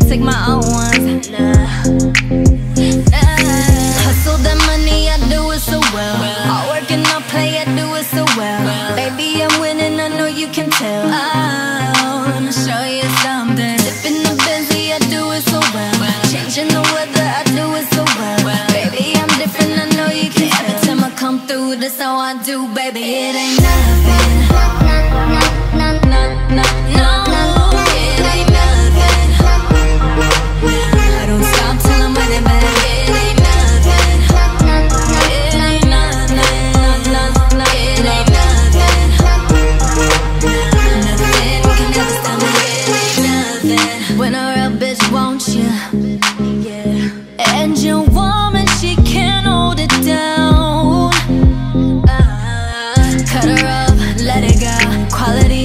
take my own ones. Hustle that money, I do it so well. All work and all play, I do it so well. Baby, I'm winning, I know you can tell. Oh, I'm gonna show you something. Dipping the busy, I do it so well. Changing the weather, I do it so well. Baby, I'm different, I know you can tell. Every time I come through, that's how I do, baby. It ain't nothing.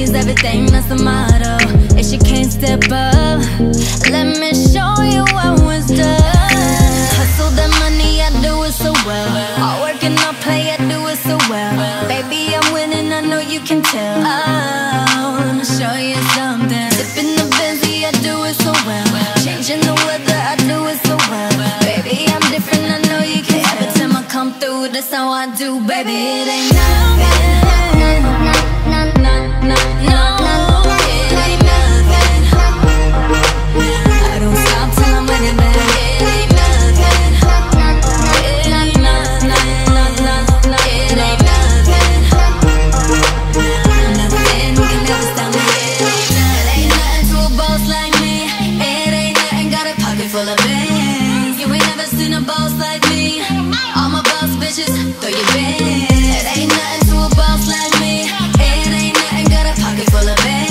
Everything, that's the motto. If she can't step up, let me show you how it's done. Hustle that money, I do it so well. All work and all play, I do it so well. Baby, I'm winning, I know you can tell. Oh, let me show you something. Dipping the busy, I do it so well. Changing the weather, I do it so well. Baby, I'm different, I know you can tell. Every time I come through, that's how I do, baby. It ain't nothing. No, it ain't nothing. I don't stop till I'm winning, baby. It ain't nothing. It ain't nothing. It ain't nothing. Nothing can ever stop me. It ain't nothing to a boss like me. It ain't nothing, got a pocket full of bands. You ain't never seen a boss like me. All my boss bitches, throw your bands. It ain't nothing to a boss like me. Full of it.